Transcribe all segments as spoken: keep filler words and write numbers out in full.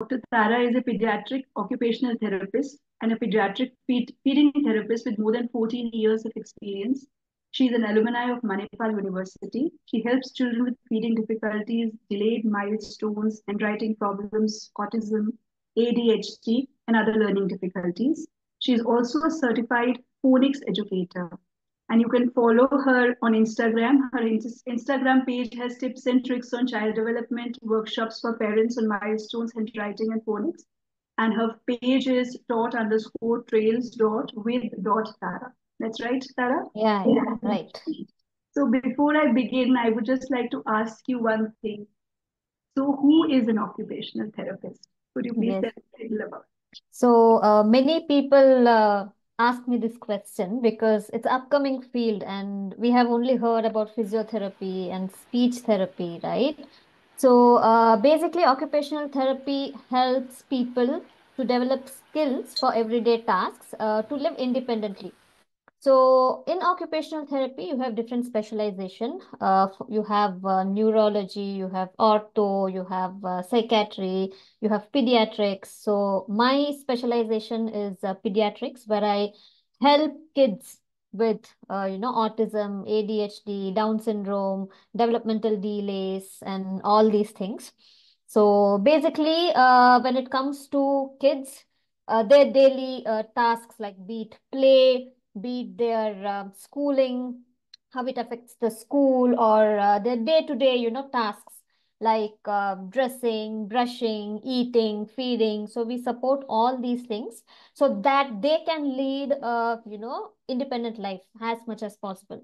Doctor Tara is a pediatric occupational therapist and a pediatric feeding therapist with more than fourteen years of experience. She is an alumni of Manipal University. She helps children with feeding difficulties, delayed milestones, and writing problems, autism, A D H D, and other learning difficulties. She is also a certified phonics educator. And you can follow her on Instagram. Her Instagram page has tips and tricks on child development, workshops for parents on milestones, handwriting, and phonics. And her page is dot underscore trails dot with dot Tara. That's right, Tara? Yeah, yeah, right. So before I begin, I would just like to ask you one thing. So who is an occupational therapist? Could you please yes. tell us a little about it? So uh, many people... Uh... ask me this question because it's an upcoming field and we have only heard about physiotherapy and speech therapy, right? So uh, basically occupational therapy helps people to develop skills for everyday tasks uh, to live independently. So in occupational therapy, you have different specialization. Uh, you have uh, neurology, you have ortho, you have uh, psychiatry, you have pediatrics. So my specialization is uh, pediatrics, where I help kids with, uh, you know, autism, A D H D, Down syndrome, developmental delays, and all these things. So basically, uh, when it comes to kids, uh, their daily uh, tasks like be it play, be it their uh, schooling, how it affects the school, or uh, their day-to-day, you know, tasks like uh, dressing, brushing, eating, feeding. So we support all these things so that they can lead, uh, you know, independent life as much as possible.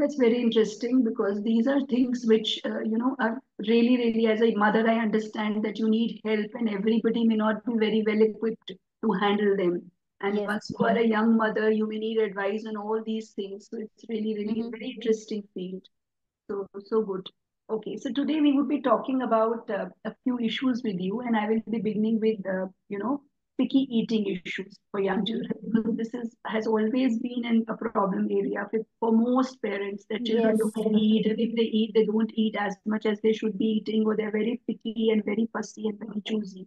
That's very interesting because these are things which, uh, you know, are really, really, as a mother, I understand that you need help and everybody may not be very well equipped to handle them. And yes. once you are a young mother, you may need advice on all these things. So it's really, really mm-hmm. a very interesting field. So, so good. Okay, so today we would be talking about uh, a few issues with you, and I will be beginning with, uh, you know, picky eating issues for young children, because this is has always been an, a problem area for, for most parents, that children yes. don't eat, and if they eat, they don't eat as much as they should be eating, or they're very picky and very fussy and very choosy.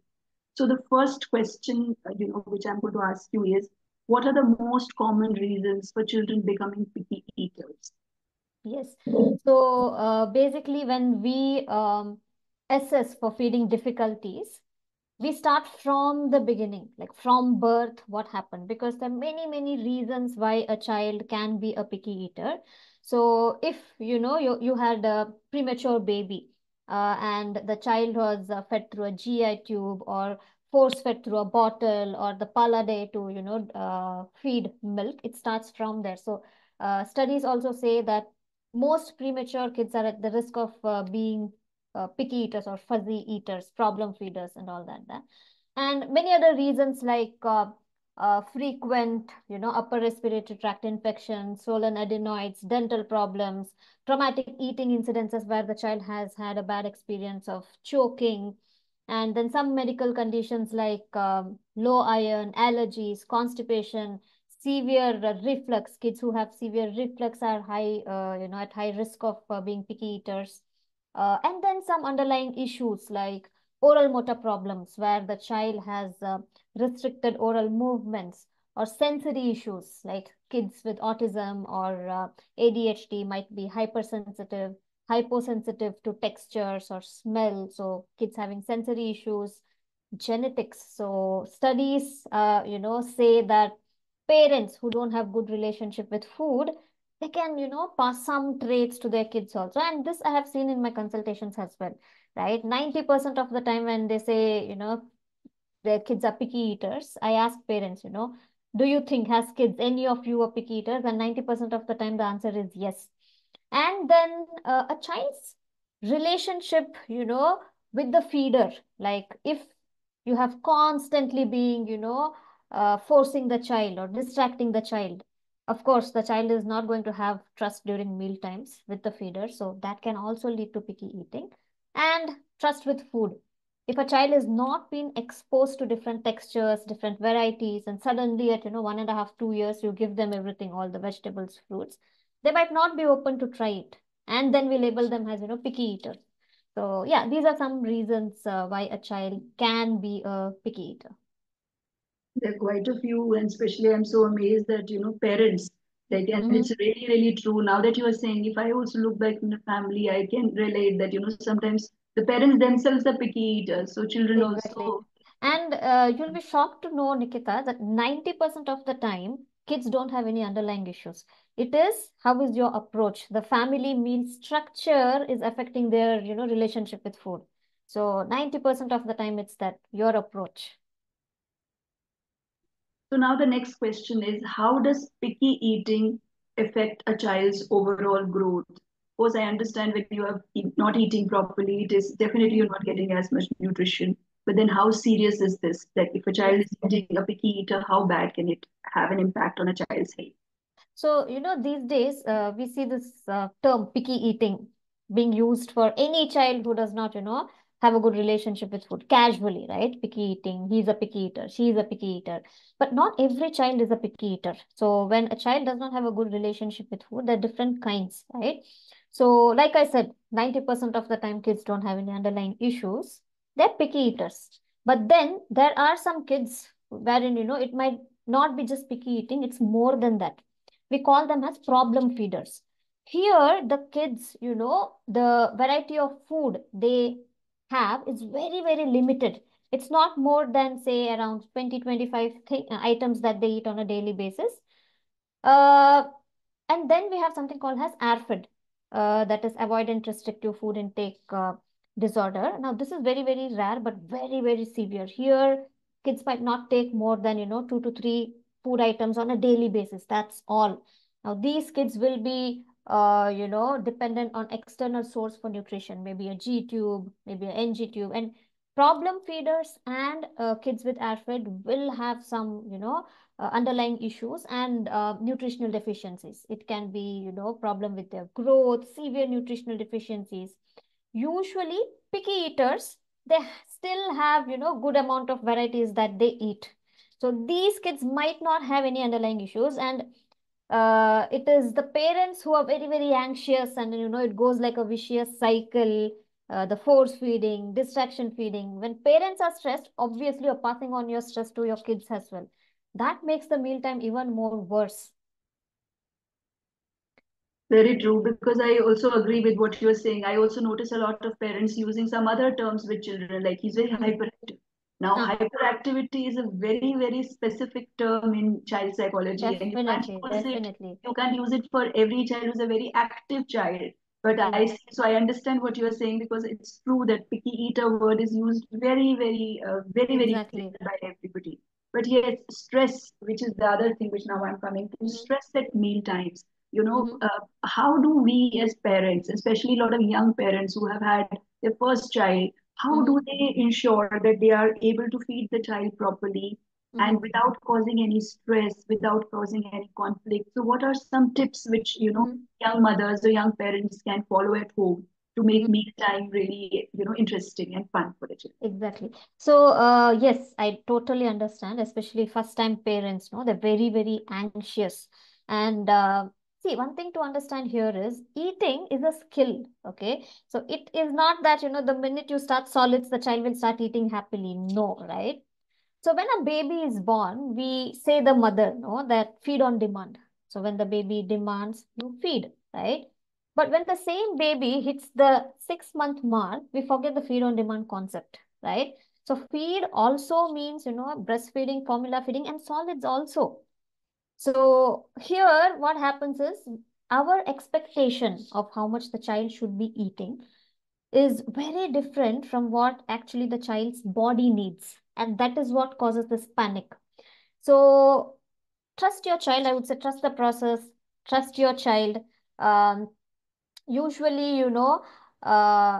So the first question, you know, which I'm going to ask you is, what are the most common reasons for children becoming picky eaters? Yes. So uh, basically, when we um, assess for feeding difficulties, we start from the beginning, like from birth, what happened, because there are many, many reasons why a child can be a picky eater. So if, you know, you, you had a premature baby uh, and the child was uh, fed through a G I tube or force fed through a bottle or the Pallade to, you know, uh, feed milk, it starts from there. So uh, studies also say that most premature kids are at the risk of uh, being Uh, picky eaters or fuzzy eaters, problem feeders, and all that. that. And many other reasons like uh, uh, frequent, you know, upper respiratory tract infections, swollen adenoids, dental problems, traumatic eating incidences where the child has had a bad experience of choking, and then some medical conditions like um, low iron, allergies, constipation, severe reflux. Kids who have severe reflux are high, uh, you know, at high risk of uh, being picky eaters. Uh, and then some underlying issues like oral motor problems where the child has uh, restricted oral movements, or sensory issues like kids with autism or uh, A D H D might be hypersensitive, hyposensitive to textures or smell. So kids having sensory issues, genetics. So studies, uh, you know, say that parents who don't have good relationship with food, they can, you know, pass some traits to their kids also. And this I have seen in my consultations as well, right? ninety percent of the time when they say, you know, their kids are picky eaters, I ask parents, you know, do you think has kids, any of you are picky eaters? And ninety percent of the time the answer is yes. And then uh, a child's relationship, you know, with the feeder, like if you have constantly being, you know, uh, forcing the child or distracting the child, of course, the child is not going to have trust during meal times with the feeder. So that can also lead to picky eating. And trust with food. If a child has not been exposed to different textures, different varieties, and suddenly at, you know, one and a half, two years, you give them everything, all the vegetables, fruits, they might not be open to try it. And then we label them as, you know, picky eaters. So yeah, these are some reasons uh, why a child can be a picky eater. There are quite a few, and especially I'm so amazed that, you know, parents, like, and mm-hmm. it's really, really true. Now that you are saying, if I also look back in the family, I can relate that, you know, sometimes the parents themselves are picky eaters. So children exactly. also. And uh, you'll be shocked to know, Nikita, that ninety percent of the time, kids don't have any underlying issues. It is, how is your approach? The family meal structure is affecting their, you know, relationship with food. So ninety percent of the time, it's that, your approach. So now the next question is, how does picky eating affect a child's overall growth? Of course, I understand when you are not eating properly, it is definitely you're not getting as much nutrition. But then how serious is this? That if a child is eating a picky eater, how bad can it have an impact on a child's health? So, you know, these days uh, we see this uh, term picky eating being used for any child who does not, you know, have a good relationship with food casually, right? Picky eating, he's a picky eater, she's a picky eater. But not every child is a picky eater. So when a child does not have a good relationship with food, there are different kinds, right? So like I said, ninety percent of the time kids don't have any underlying issues. They're picky eaters. But then there are some kids wherein, you know, it might not be just picky eating, it's more than that. We call them as problem feeders. Here, the kids, you know, the variety of food they have is very, very limited. It's not more than, say, around twenty to twenty-five th items that they eat on a daily basis. Uh, and then we have something called as ARFID, uh, that is avoidant restrictive food intake uh, disorder. Now, this is very, very rare, but very, very severe. Here, kids might not take more than, you know, two to three food items on a daily basis. That's all. Now, these kids will be Uh, you know, dependent on external source for nutrition, maybe a G tube, maybe an N G tube. And problem feeders and uh, kids with ARFID will have some, you know, uh, underlying issues and uh, nutritional deficiencies. It can be, you know, problem with their growth, severe nutritional deficiencies. Usually, picky eaters, they still have, you know, good amount of varieties that they eat. So these kids might not have any underlying issues, and Uh, it is the parents who are very, very anxious, and, you know, it goes like a vicious cycle, uh, the force feeding, distraction feeding. When parents are stressed, obviously you're passing on your stress to your kids as well. That makes the mealtime even more worse. Very true, because I also agree with what you're saying. I also notice a lot of parents using some other terms with children, like he's very hyperactive. Now, no. hyperactivity is a very, very specific term in child psychology. Definitely, and you, can't definitely. It, you can't use it for every child who's a very active child. But mm-hmm. I so I understand what you are saying, because it's true that picky eater word is used very, very, uh, very, very exactly. by everybody. But yes, stress, which is the other thing which now I'm coming to, stress at meal times. You know, mm-hmm. uh, how do we as parents, especially a lot of young parents who have had their first child, how mm-hmm. do they ensure that they are able to feed the child properly mm-hmm. and without causing any stress, without causing any conflict? So what are some tips which, you know, mm-hmm. young mothers or young parents can follow at home to make mm-hmm. mealtime really, you know, interesting and fun for the children? Exactly. So, uh, yes, I totally understand, especially first-time parents, no, they're very, very anxious. And uh, see, one thing to understand here is eating is a skill, okay? So it is not that, you know, the minute you start solids, the child will start eating happily. No, right? So when a baby is born, we say the mother, no, that feed on demand. So when the baby demands, you feed, right? But when the same baby hits the six-month mark, we forget the feed on demand concept, right? So feed also means, you know, breastfeeding, formula feeding, and solids also. So here what happens is our expectation of how much the child should be eating is very different from what actually the child's body needs. And that is what causes this panic. So trust your child, I would say, trust the process, trust your child. Um, usually, you know, uh,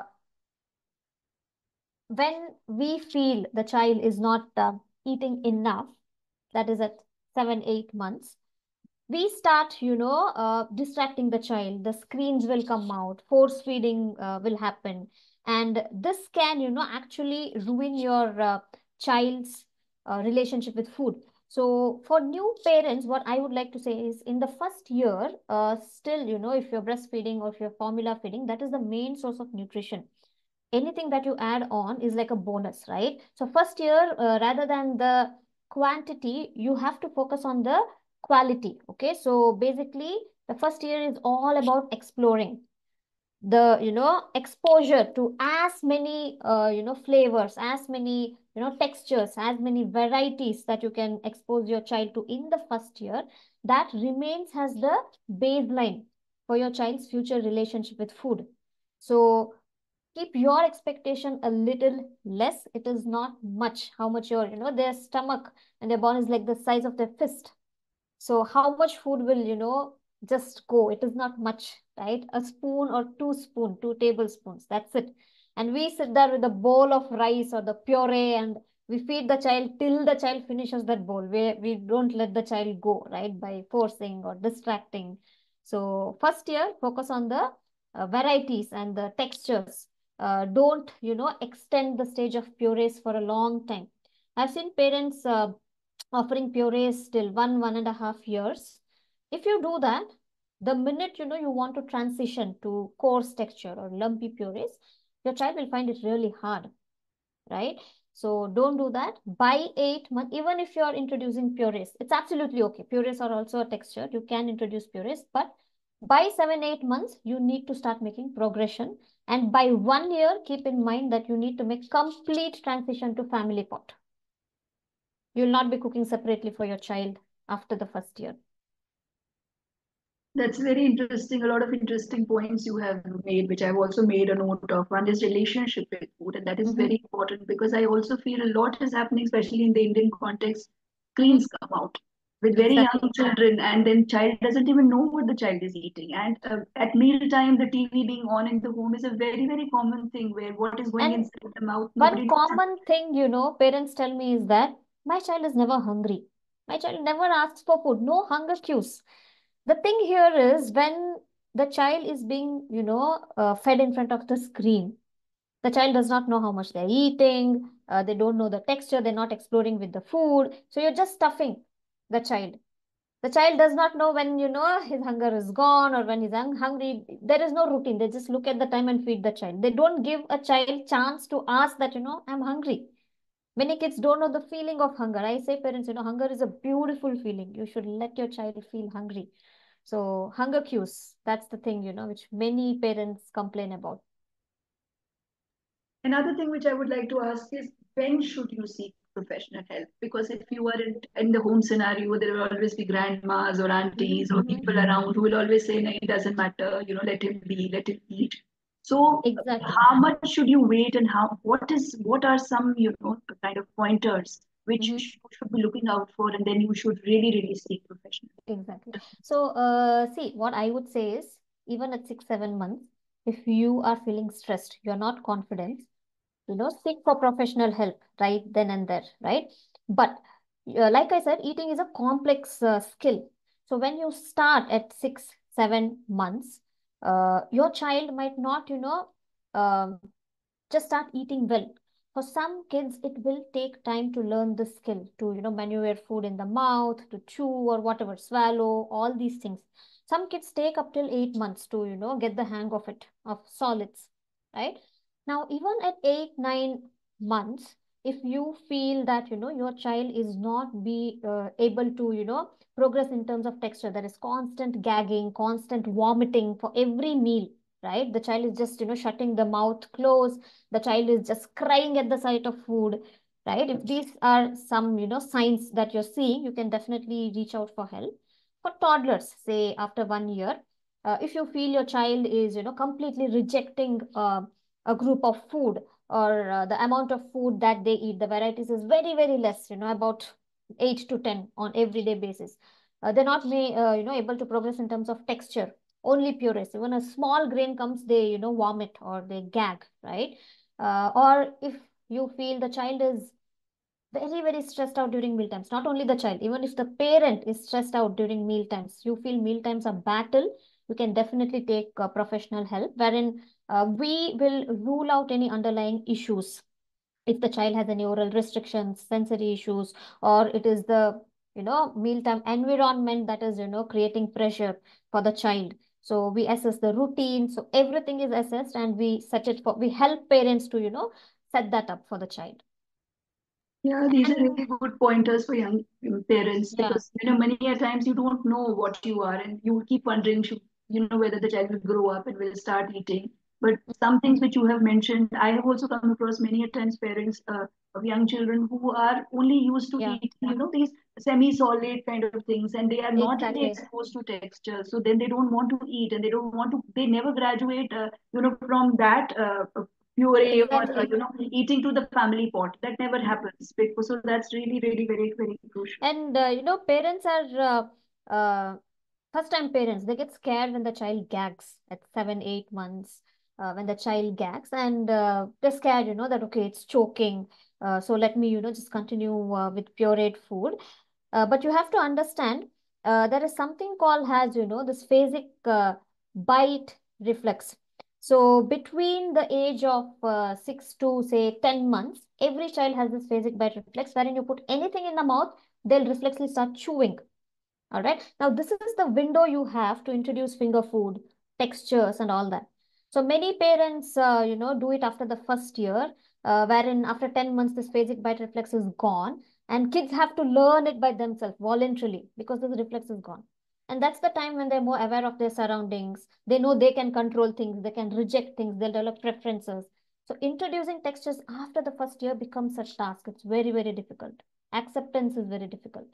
when we feel the child is not uh, eating enough, that is at seven, eight months, we start, you know, uh, distracting the child. The screens will come out, force feeding uh, will happen. And this can, you know, actually ruin your uh, child's uh, relationship with food. So for new parents, what I would like to say is in the first year, uh, still, you know, if you're breastfeeding or if you're formula feeding, that is the main source of nutrition. anything that you add on is like a bonus, right? So first year, uh, rather than the quantity, you have to focus on the quality, okay? So basically, the first year is all about exploring the, you know, exposure to as many, uh, you know, flavors, as many, you know, textures, as many varieties that you can expose your child to in the first year. That remains as the baseline for your child's future relationship with food. So keep your expectation a little less. It is not much how much your, you know, their stomach and their bone is like the size of their fist. So how much food will, you know, just go? It is not much, right? A spoon or two spoon, two tablespoons, that's it. And we sit there with a bowl of rice or the puree and we feed the child till the child finishes that bowl. We, we don't let the child go, right? By forcing or distracting. So first year, focus on the uh, varieties and the textures. Uh, don't, you know, extend the stage of purees for a long time. I've seen parents uh, offering purees till one, one and a half years. If you do that, the minute, you know, you want to transition to coarse texture or lumpy purees, your child will find it really hard, right? So don't do that. By eight months, even if you're introducing purees, it's absolutely okay. Purees are also a texture. You can introduce purees, but by seven, eight months, you need to start making progression. And by one year, keep in mind that you need to make complete transition to family pot. You'll not be cooking separately for your child after the first year. That's very interesting. A lot of interesting points you have made, which I've also made a note of. One is relationship with food, and that is mm-hmm. very important because I also feel a lot is happening, especially in the Indian context. Screens come out with very exactly. young children, and then child doesn't even know what the child is eating. And uh, at mealtime, the T V being on in the home is a very, very common thing where what is going and inside the mouth. One common thing, you know, parents tell me is that my child is never hungry. My child never asks for food. No hunger cues. The thing here is when the child is being, you know, uh, fed in front of the screen, the child does not know how much they're eating. Uh, they don't know the texture. They're not exploring with the food. So you're just stuffing the child. The child does not know when, you know, his hunger is gone or when he's hungry. There is no routine. They just look at the time and feed the child. They don't give a child chance to ask that, you know, I'm hungry. Many kids don't know the feeling of hunger. I say parents, you know, hunger is a beautiful feeling. You should let your child feel hungry. So hunger cues, that's the thing, you know, which many parents complain about. Another thing which I would like to ask is when should you seek professional help? Because if you are in, in the home scenario, there will always be grandmas or aunties mm-hmm. or people around who will always say, no, it doesn't matter, you know, let him be, let him eat. So exactly. how much should you wait and how, what is, what are some, you know, kind of pointers which you should be looking out for, and then you should really, really seek professional. Exactly. So, uh, see, what I would say is, even at six, seven months, if you are feeling stressed, you're not confident, you know, seek for professional help right then and there, right? But uh, like I said, eating is a complex uh, skill. So when you start at six, seven months, uh, your child might not, you know, um, just start eating well. For some kids, it will take time to learn the skill to, you know, maneuver food in the mouth, to chew or whatever, swallow, all these things. Some kids take up till eight months to, you know, get the hang of it, of solids, right? Now, even at eight, nine months, if you feel that, you know, your child is not be uh, able to, you know, progress in terms of texture, there is constant gagging, constant vomiting for every meal. Right? The child is just, you know, shutting the mouth closed. The child is just crying at the sight of food, right? If these are some, you know, signs that you're seeing, you can definitely reach out for help. For toddlers, say after one year, uh, if you feel your child is, you know, completely rejecting uh, a group of food or uh, the amount of food that they eat, the varieties is very, very less, you know, about eight to ten on everyday basis. Uh, they're not, may, uh, you know, able to progress in terms of texture. Only purees. Even a small grain comes, they, you know, vomit or they gag, right? Uh, or if you feel the child is very, very stressed out during meal times, not only the child, even if the parent is stressed out during meal times, you feel meal times are battle, you can definitely take uh, professional help, wherein uh, we will rule out any underlying issues. If the child has any oral restrictions, sensory issues, or it is the, you know, mealtime environment that is, you know, creating pressure for the child. So we assess the routine. So everything is assessed, and we set it for, we help parents to, you know, set that up for the child. Yeah, these and, are really good pointers for young parents, yeah. because, you know, many a times you don't know what you are, and you keep wondering, you know, whether the child will grow up and will start eating. But some things which you have mentioned, I have also come across many a times parents uh, of young children who are only used to yeah. eating, you know, these semi-solid kind of things, and they are not exactly. really exposed to texture. So then they don't want to eat, and they don't want to, they never graduate, uh, you know, from that uh, puree exactly. or, uh, you know, eating to the family pot. That never happens. So that's really, really, very, very crucial. And, uh, you know, parents are... Uh, uh... first-time parents, they get scared when the child gags at seven, eight months, uh, when the child gags, and uh, they're scared, you know, that, okay, it's choking. Uh, so let me, you know, just continue uh, with pureed food. Uh, but you have to understand, uh, there is something called as, you know, this phasic uh, bite reflex. So between the age of uh, six to, say, ten months, every child has this phasic bite reflex, wherein you put anything in the mouth, they'll reflexively start chewing. All right. Now, this is the window you have to introduce finger food, textures, and all that. So many parents, uh, you know, do it after the first year, uh, wherein after ten months, this phasic bite reflex is gone. And kids have to learn it by themselves voluntarily, because this reflex is gone. And that's the time when they're more aware of their surroundings. They know they can control things. They can reject things. They'll develop preferences. So introducing textures after the first year becomes such a task. It's very, very difficult. Acceptance is very difficult.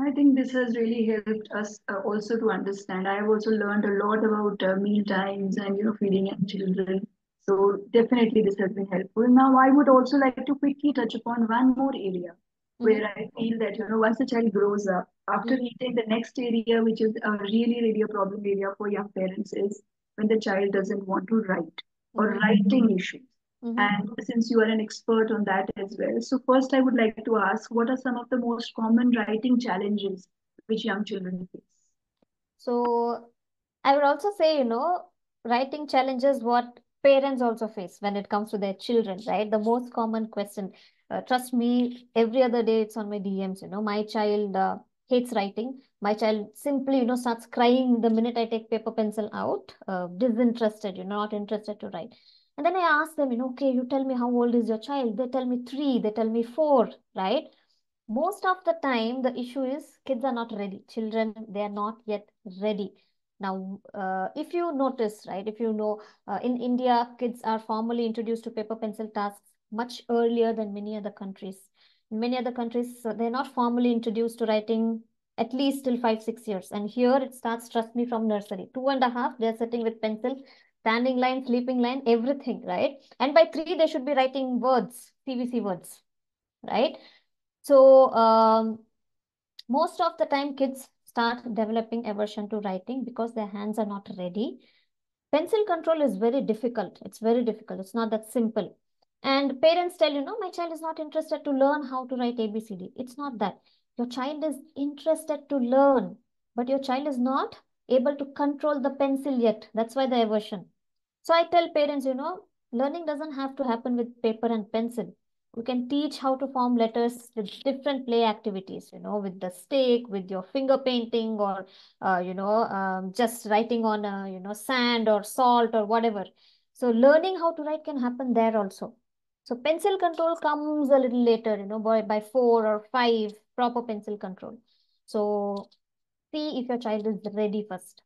I think this has really helped us uh, also to understand. I have also learned a lot about uh, meal times and, you know, feeding young children. So definitely this has been helpful. Now, I would also like to quickly touch upon one more area mm-hmm. where I feel that, you know, once the child grows up, after mm-hmm. eating, the next area, which is a really, really a problem area for young parents, is when the child doesn't want to write mm-hmm. or writing issues. Mm-hmm. And since you are an expert on that as well, so first I would like to ask, what are some of the most common writing challenges which young children face? So I would also say, you know, writing challenges what parents also face when it comes to their children, right? The most common question, uh, trust me, every other day it's on my D Ms, you know, my child uh, hates writing. My child simply, you know, starts crying the minute I take paper pencil out, uh, disinterested, you know, not interested to write. And then I ask them, you know, okay, you tell me how old is your child? They tell me three, they tell me four, right? Most of the time, the issue is kids are not ready. Children, they are not yet ready. Now, uh, if you notice, right, if you know, uh, in India, kids are formally introduced to paper pencil tasks much earlier than many other countries. In many other countries, so they're not formally introduced to writing at least till five, six years. And here it starts, trust me, from nursery. Two and a half, they're sitting with pencil. Standing line, sleeping line, everything, right? And by three, they should be writing words, C V C words, right? So um, most of the time, kids start developing aversion to writing because their hands are not ready. Pencil control is very difficult. It's very difficult. It's not that simple. And parents tell, you know, my child is not interested to learn how to write A B C D. It's not that. Your child is interested to learn, but your child is not able to control the pencil yet. That's why the aversion. So I tell parents, you know, learning doesn't have to happen with paper and pencil. You can teach how to form letters with different play activities, you know, with the stick, with your finger painting, or, uh, you know, um, just writing on, uh, you know, sand or salt or whatever. So learning how to write can happen there also. So pencil control comes a little later, you know, by, by four or five, proper pencil control. So see if your child is ready first.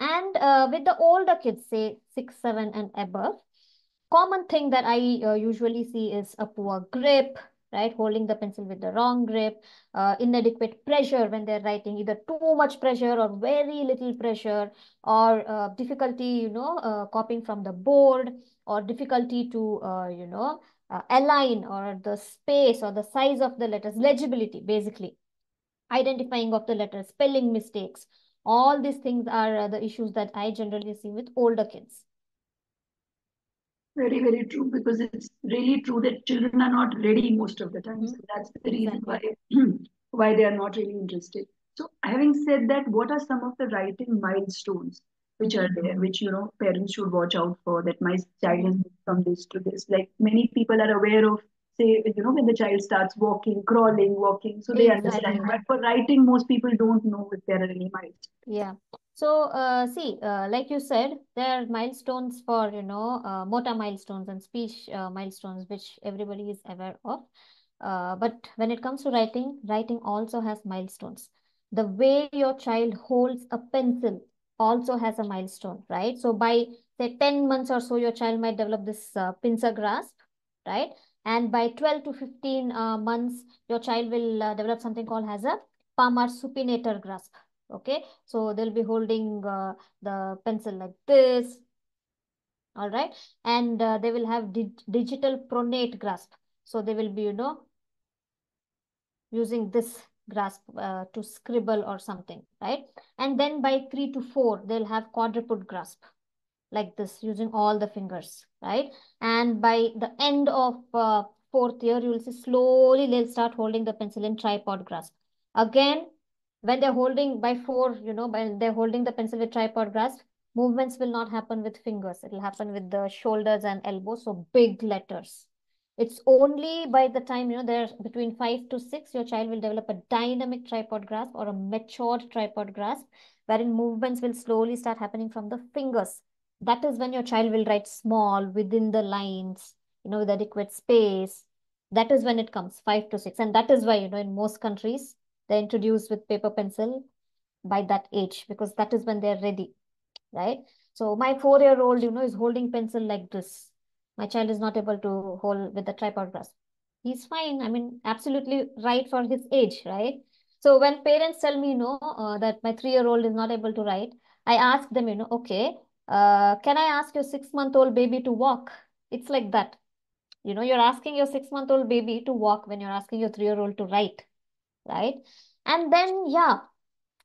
And uh, with the older kids, say six, seven and above, common thing that I uh, usually see is a poor grip, right? Holding the pencil with the wrong grip, uh, inadequate pressure when they're writing, either too much pressure or very little pressure, or uh, difficulty, you know, uh, copying from the board, or difficulty to, uh, you know, uh, align or the space or the size of the letters, legibility basically. Identifying of the letters, spelling mistakes, all these things are the issues that I generally see with older kids. Very, very true, because it's really true that children are not ready most of the time. Mm-hmm. So that's the reason exactly. why, why they are not really interested. So having said that, what are some of the writing milestones which are there, which, you know, parents should watch out for, that my child has moved from this to this? Like many people are aware of, say, you know, when the child starts walking, crawling, walking, so they exactly. understand. But for writing, most people don't know if there are any milestones. Yeah. So uh, see, uh, like you said, there are milestones for, you know, uh, motor milestones and speech uh, milestones, which everybody is aware of. Uh, but when it comes to writing, writing also has milestones. The way your child holds a pencil also has a milestone, right? So by say ten months or so, your child might develop this uh, pincer grasp, right? And by twelve to fifteen uh, months, your child will uh, develop something called as a palmar supinator grasp. Okay, so they'll be holding uh, the pencil like this, all right? And uh, they will have di digital pronate grasp. So they will be, you know, using this grasp uh, to scribble or something, right? And then by three to four, they'll have quadrupod grasp like this, using all the fingers, right? And by the end of uh, fourth year, you will see slowly they'll start holding the pencil in tripod grasp. Again, when they're holding by four, you know, when they're holding the pencil with tripod grasp, movements will not happen with fingers. It will happen with the shoulders and elbows, so big letters. It's only by the time, you know, they're between five to six, your child will develop a dynamic tripod grasp or a matured tripod grasp, wherein movements will slowly start happening from the fingers. That is when your child will write small, within the lines, you know, with adequate space. That is when it comes, five to six. And that is why, you know, in most countries, they're introduced with paper pencil by that age, because that is when they're ready, right? So my four-year-old, you know, is holding pencil like this. My child is not able to hold with the tripod grasp. He's fine. I mean, absolutely right for his age, right? So when parents tell me, you know, uh, that my three-year-old is not able to write, I ask them, you know, okay, uh, can I ask your six-month-old baby to walk? It's like that. You know, you're asking your six-month-old baby to walk when you're asking your three-year-old to write. Right? And then, yeah,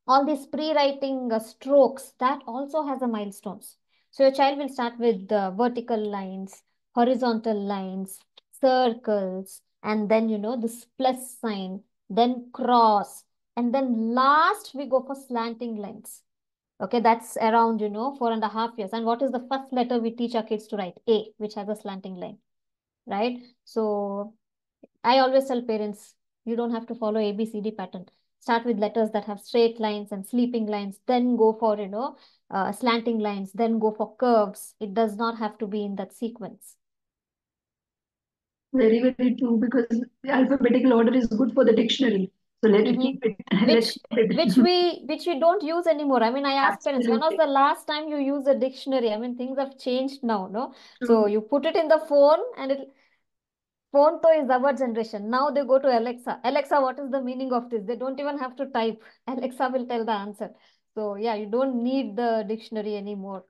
all these pre-writing uh, strokes, that also has a milestones. So your child will start with uh, vertical lines, horizontal lines, circles, and then, you know, this plus sign, then cross, and then last we go for slanting lines. Okay, that's around, you know, four and a half years. And what is the first letter we teach our kids to write? A, which has a slanting line, right? So I always tell parents, you don't have to follow A B C D pattern. Start with letters that have straight lines and sleeping lines, then go for, you know, uh, slanting lines, then go for curves. It does not have to be in that sequence. Very, very true, because the alphabetical order is good for the dictionary. So let mm-hmm. it keep it. Which, it. which, we, which we don't use anymore. I mean, I asked Absolutely. parents, when was the last time you used a dictionary? I mean, things have changed now, no? True. So you put it in the phone and it'll... Phone toh is our generation. Now they go to Alexa. Alexa, what is the meaning of this? They don't even have to type. Alexa will tell the answer. So yeah, you don't need the dictionary anymore.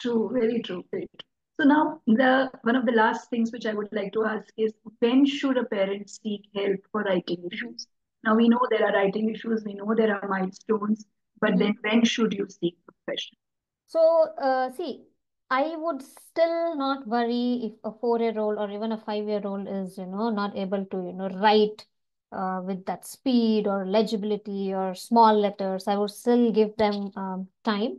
True, very true. Very true. So now the one of the last things which I would like to ask is, when should a parent seek help for writing issues? Now we know there are writing issues. We know there are milestones. But mm-hmm. then when should you seek profession? So uh, see, I would still not worry if a four-year-old or even a five-year-old is, you know, not able to, you know, write uh, with that speed or legibility or small letters. I would still give them um, time.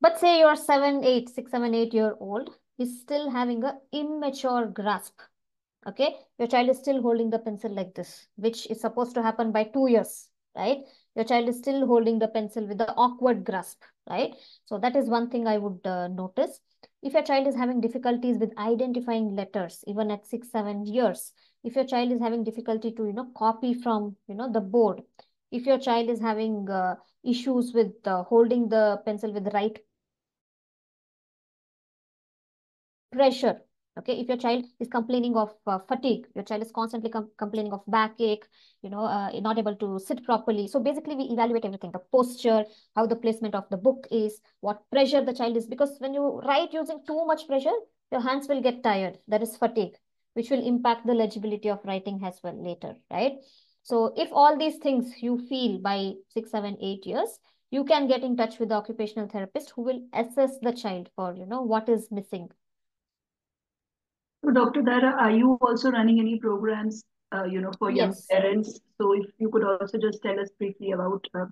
But say your seven, eight, six, seven, eight-year-old is still having an immature grasp. Okay, your child is still holding the pencil like this, which is supposed to happen by two years, right? Your child is still holding the pencil with the awkward grasp, right? So that is one thing I would uh, notice. If your child is having difficulties with identifying letters, even at six, seven years, if your child is having difficulty to, you know, copy from, you know, the board, if your child is having uh, issues with uh, holding the pencil with right pressure, okay, if your child is complaining of uh, fatigue, your child is constantly com complaining of backache, you know, uh, not able to sit properly. So basically we evaluate everything, the posture, how the placement of the book is, what pressure the child is, because when you write using too much pressure, your hands will get tired. That is fatigue, which will impact the legibility of writing as well later, right? So if all these things you feel by six, seven, eight years, you can get in touch with the occupational therapist who will assess the child for, you know, what is missing. So Doctor Dara, are you also running any programs, uh, you know, for young yes. parents? So if you could also just tell us briefly about. Uh,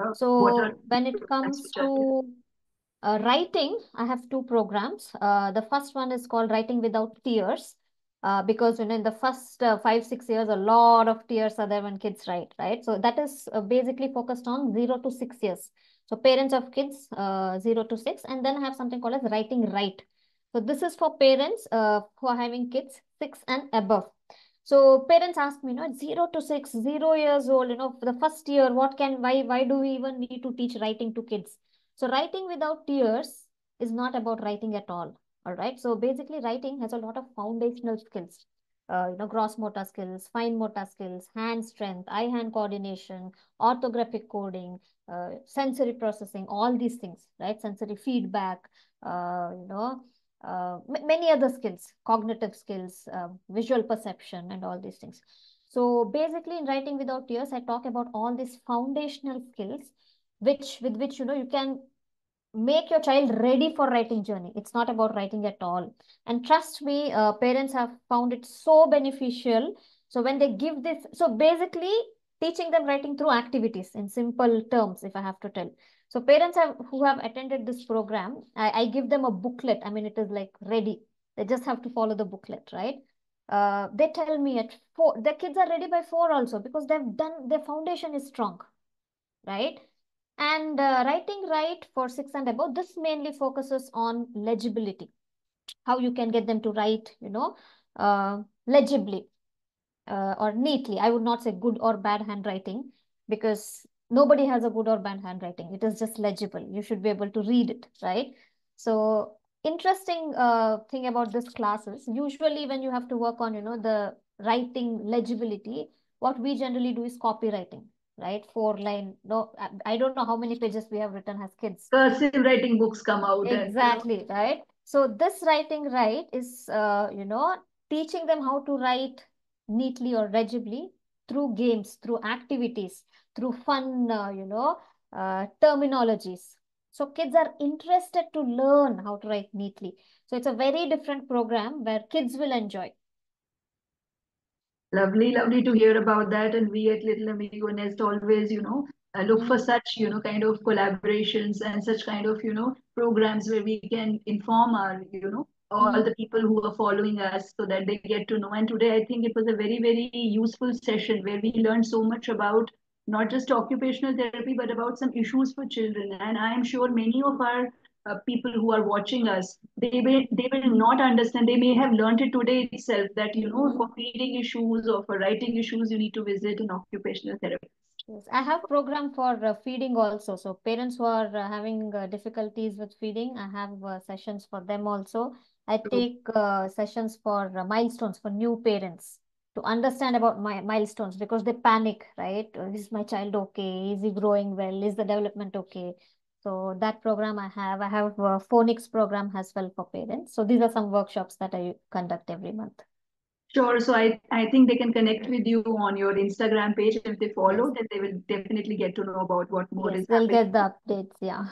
uh, so what are when it comes to uh, writing, I have two programs. Uh, the first one is called Writing Without Tears, uh, because, you know, in the first uh, five, six years, a lot of tears are there when kids write, right? So that is uh, basically focused on zero to six years. So parents of kids uh, zero to six, and then have something called as Writing Right. So this is for parents uh, who are having kids six and above. So parents ask me, you know, zero to six, zero years old, you know, for the first year, what can, why, why do we even need to teach writing to kids? So Writing Without Tears is not about writing at all. All right. So basically writing has a lot of foundational skills, uh, you know, gross motor skills, fine motor skills, hand strength, eye-hand coordination, orthographic coding, uh, sensory processing, all these things, right? Sensory feedback, uh, you know, Uh, many other skills, cognitive skills, uh, visual perception, and all these things. So basically in Writing Without Tears, I talk about all these foundational skills which with which you know you can make your child ready for writing journey. It's not about writing at all. And trust me, uh, parents have found it so beneficial. So when they give this, so basically teaching them writing through activities in simple terms, if I have to tell. So parents have, who have attended this program, I, I give them a booklet. I mean, it is like ready. They just have to follow the booklet, right? Uh, they tell me at four, their kids are ready by four also, because they've done, their foundation is strong, right? And uh, Writing Right for six and above, this mainly focuses on legibility, how you can get them to write, you know, uh, legibly uh, or neatly. I would not say good or bad handwriting, because nobody has a good or bad handwriting. It is just legible. You should be able to read it, right? So interesting uh, thing about this class is usually when you have to work on, you know, the writing legibility, what we generally do is copywriting, right? Four line. No, I don't know how many pages we have written as kids. Cursive writing books come out. Exactly, and, you know. Right? So this Writing Right is, uh, you know, teaching them how to write neatly or legibly through games, through activities, through fun, uh, you know, uh, terminologies. So kids are interested to learn how to write neatly. So it's a very different program where kids will enjoy. Lovely, lovely to hear about that. And we at Little Amigo Nest always, you know, uh, look for such, you know, kind of collaborations and such kind of, you know, programs where we can inform our, you know, all the people who are following us so that they get to know. And today, I think it was a very, very useful session where we learned so much about not just occupational therapy, but about some issues for children. And I am sure many of our uh, people who are watching us, they will, they will not understand. They may have learned it today itself that, you know, for reading issues or for writing issues, you need to visit an occupational therapist. Yes, I have program for uh, feeding also. So parents who are uh, having uh, difficulties with feeding, I have uh, sessions for them also. I take uh, sessions for uh, milestones for new parents to understand about my milestones, because they panic, right? Is my child okay? Is he growing well? Is the development okay? So that program I have. I have a phonics program as well for parents. So these are some workshops that I conduct every month. Sure. So I, I think they can connect with you on your Instagram page. If they follow, then they will definitely get to know about what more yes, is they'll happening. They'll get the updates, yeah.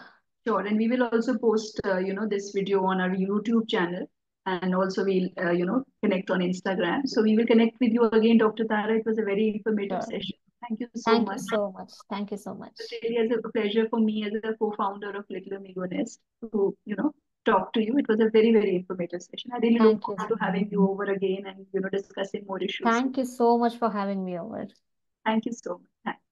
Sure. And we will also post, uh, you know, this video on our YouTube channel. And also we'll, uh, you know, connect on Instagram. So we will connect with you again, Doctor Tara. It was a very informative sure. session. Thank you so Thank much. Thank you so much. Thank you so much. It really is a pleasure for me as a co-founder of Little Amigo Nest to, you know, talk to you. It was a very, very informative session. I really Thank look forward you. to having you over again and, you know, discussing more issues. Thank you so much for having me over. Thank you so much. Thanks.